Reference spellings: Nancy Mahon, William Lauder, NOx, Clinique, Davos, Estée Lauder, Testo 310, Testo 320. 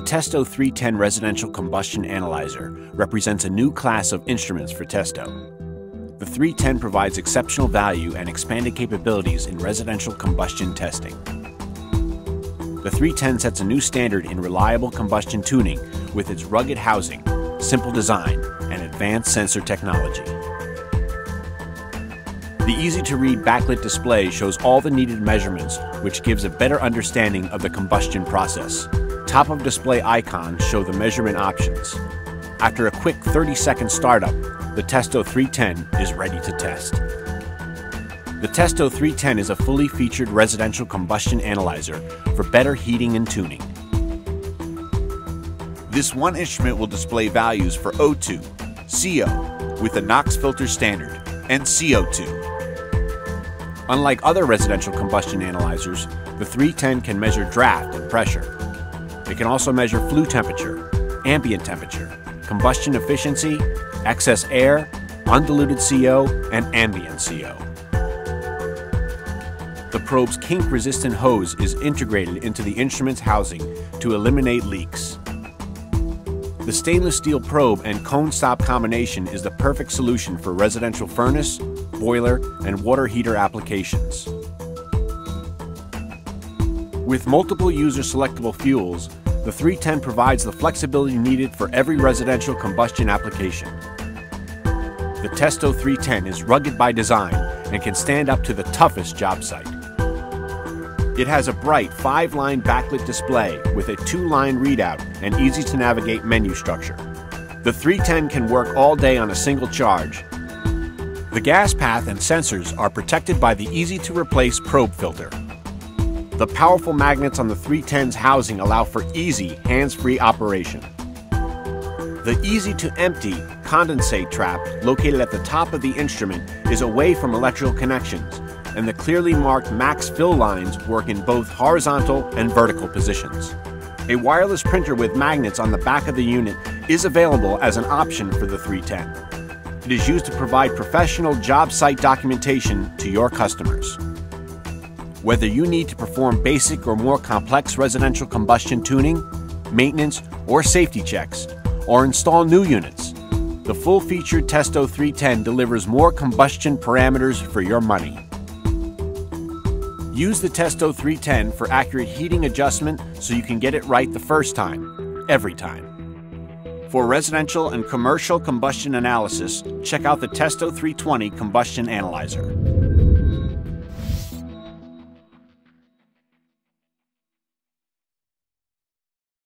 The Testo 310 residential combustion analyzer represents a new class of instruments for Testo. The 310 provides exceptional value and expanded capabilities in residential combustion testing. The 310 sets a new standard in reliable combustion tuning with its rugged housing, simple design, and advanced sensor technology. The easy-to-read backlit display shows all the needed measurements, which gives a better understanding of the combustion process. Top-up display icons show the measurement options. After a quick 30-second startup, the Testo 310 is ready to test. The Testo 310 is a fully featured residential combustion analyzer for better heating and tuning. This one instrument will display values for O2, CO with a NOx filter standard, and CO2. Unlike other residential combustion analyzers, the 310 can measure draft and pressure. It can also measure flue temperature, ambient temperature, combustion efficiency, excess air, undiluted CO, and ambient CO. The probe's kink-resistant hose is integrated into the instrument's housing to eliminate leaks. The stainless steel probe and cone stop combination is the perfect solution for residential furnace, boiler, and water heater applications. With multiple user-selectable fuels, the 310 provides the flexibility needed for every residential combustion application. The Testo 310 is rugged by design and can stand up to the toughest job site. It has a bright 5-line backlit display with a 2-line readout and easy-to-navigate menu structure. The 310 can work all day on a single charge. The gas path and sensors are protected by the easy-to-replace probe filter. The powerful magnets on the 310's housing allow for easy, hands-free operation. The easy-to-empty condensate trap located at the top of the instrument is away from electrical connections, and the clearly marked max fill lines work in both horizontal and vertical positions. A wireless printer with magnets on the back of the unit is available as an option for the 310. It is used to provide professional job site documentation to your customers. Whether you need to perform basic or more complex residential combustion tuning, maintenance, or safety checks, or install new units, the full-featured Testo 310 delivers more combustion parameters for your money. Use the Testo 310 for accurate heating adjustment so you can get it right the first time, every time. For residential and commercial combustion analysis, check out the Testo 320 Combustion Analyzer.